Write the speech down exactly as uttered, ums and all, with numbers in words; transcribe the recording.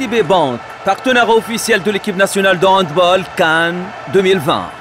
S T B Bank, partenaire officiel de l'équipe nationale de handball CAN deux mille vingt.